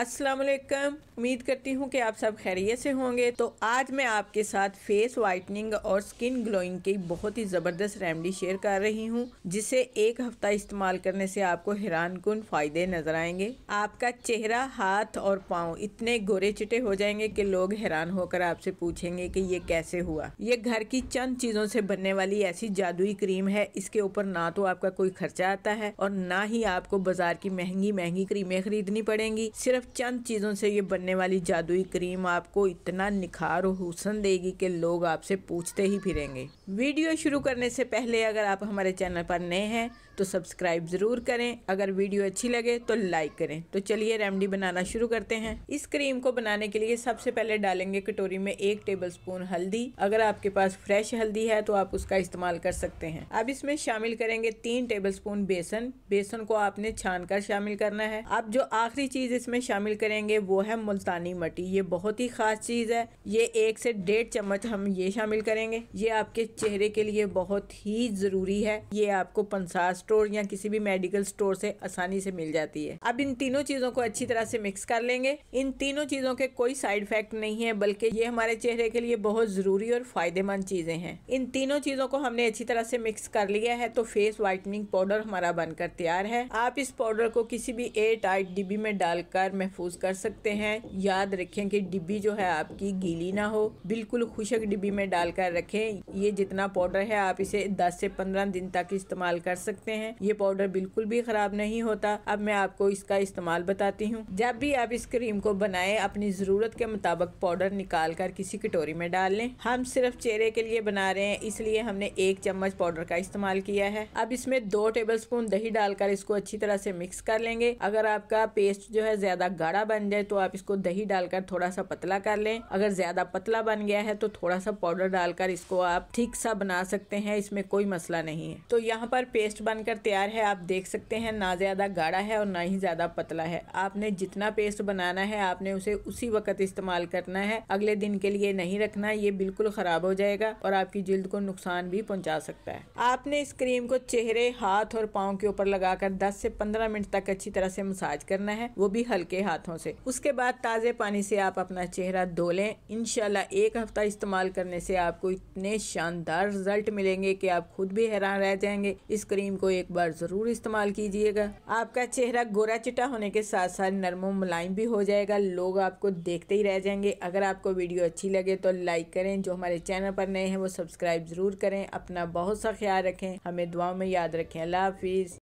अस्सलामुअलैकुम, उम्मीद करती हूँ कि आप सब खैरियत से होंगे। तो आज मैं आपके साथ फेस वाइटनिंग और स्किन ग्लोइंग की बहुत ही ज़बरदस्त रेमेडी शेयर कर रही हूँ, जिसे एक हफ्ता इस्तेमाल करने से आपको हैरानकुन फ़ायदे नज़र आएंगे। आपका चेहरा, हाथ और पाँव इतने गोरे चिटे हो जाएंगे कि लोग हैरान होकर आपसे पूछेंगे कि ये कैसे हुआ। ये घर की चंद चीज़ों से बनने वाली ऐसी जादुई क्रीम है। इसके ऊपर ना तो आपका कोई खर्चा आता है और ना ही आपको बाजार की महंगी महंगी क्रीमें खरीदनी पड़ेंगी। सिर्फ चंद चीज़ों से ये बनने वाली जादुई क्रीम आपको इतना निखार और हुस्न देगी कि लोग आपसे पूछते ही फिरेंगे। वीडियो शुरू करने से पहले अगर आप हमारे चैनल पर नए हैं तो सब्सक्राइब ज़रूर करें, अगर वीडियो अच्छी लगे तो लाइक करें। तो चलिए रेमेडी बनाना शुरू करते हैं। इस क्रीम को बनाने के लिए सबसे पहले डालेंगे कटोरी में 1 टेबलस्पून हल्दी। अगर आपके पास फ्रेश हल्दी है तो आप उसका इस्तेमाल कर सकते हैं। अब इसमें शामिल करेंगे 3 टेबलस्पून बेसन। बेसन को आपने छान कर शामिल करना है। अब जो आखिरी चीज़ इसमें शामिल करेंगे वो है मुल्तानी मटी। ये बहुत ही खास चीज है। ये 1 से 1.5 चम्मच हम ये शामिल करेंगे। ये आपके चेहरे के लिए बहुत ही जरूरी है। ये आपको पंसार स्टोर या किसी भी मेडिकल स्टोर से आसानी से मिल जाती है। अब इन तीनों चीजों को अच्छी तरह से मिक्स कर लेंगे। इन तीनों चीजों के कोई साइड इफेक्ट नहीं है, बल्कि ये हमारे चेहरे के लिए बहुत जरूरी और फायदेमंद चीजें हैं। इन तीनों चीजों को हमने अच्छी तरह से मिक्स कर लिया है तो फेस व्हाइटनिंग पाउडर हमारा बनकर तैयार है। आप इस पाउडर को किसी भी एयरटाइट डिब्बी में डालकर महफूज कर सकते हैं। याद रखें कि डिब्बी जो है आपकी गीली ना हो, बिल्कुल खुशक डिब्बी में डालकर रखें। ये जितना पाउडर है आप इसे 10 से 15 दिन तक इस्तेमाल कर सकते हैं। ये पाउडर बिल्कुल भी खराब नहीं होता। अब मैं आपको इसका इस्तेमाल बताती हूँ। जब भी आप इस क्रीम को बनाएं, अपनी जरूरत के मुताबिक पाउडर निकाल कर किसी कटोरी में डाल लें। हम सिर्फ चेहरे के लिए बना रहे हैं, इसलिए हमने 1 चम्मच पाउडर का इस्तेमाल किया है। अब इसमें 2 टेबलस्पून दही डालकर इसको अच्छी तरह से मिक्स कर लेंगे। अगर आपका पेस्ट जो है ज्यादा गाढ़ा बन जाए तो आप इसको दही डालकर थोड़ा सा पतला कर लें। अगर ज्यादा पतला बन गया है तो थोड़ा सा पाउडर डालकर इसको आप ठीक सा बना सकते हैं, इसमें कोई मसला नहीं है। तो यहाँ पर पेस्ट बनकर तैयार है। आप देख सकते हैं, ना ज्यादा गाढ़ा है और ना ही ज्यादा पतला है। आपने जितना पेस्ट बनाना है आपने उसे उसी वक्त इस्तेमाल करना है, अगले दिन के लिए नहीं रखना। ये बिल्कुल खराब हो जाएगा और आपकी जिल्द को नुकसान भी पहुँचा सकता है। आपने इस क्रीम को चेहरे, हाथ और पाँव के ऊपर लगाकर 10 से 15 मिनट तक अच्छी तरह से मसाज करना है, वो भी हल्के हाथों से। उसके बाद ताजे पानी से आप अपना चेहरा धो लें। इंशाल्लाह 1 हफ्ता इस्तेमाल करने से आपको इतने शानदार रिजल्ट मिलेंगे कि आप खुद भी हैरान रह जाएंगे। इस क्रीम को एक बार जरूर इस्तेमाल कीजिएगा। आपका चेहरा गोरा चिटा होने के साथ साथ नरम और मुलायम भी हो जाएगा। लोग आपको देखते ही रह जाएंगे। अगर आपको वीडियो अच्छी लगे तो लाइक करें। जो हमारे चैनल पर नए हैं वो सब्सक्राइब जरूर करें। अपना बहुत सा ख्याल रखें। हमें दुआओं में याद रखें। अल्लाह हाफिज।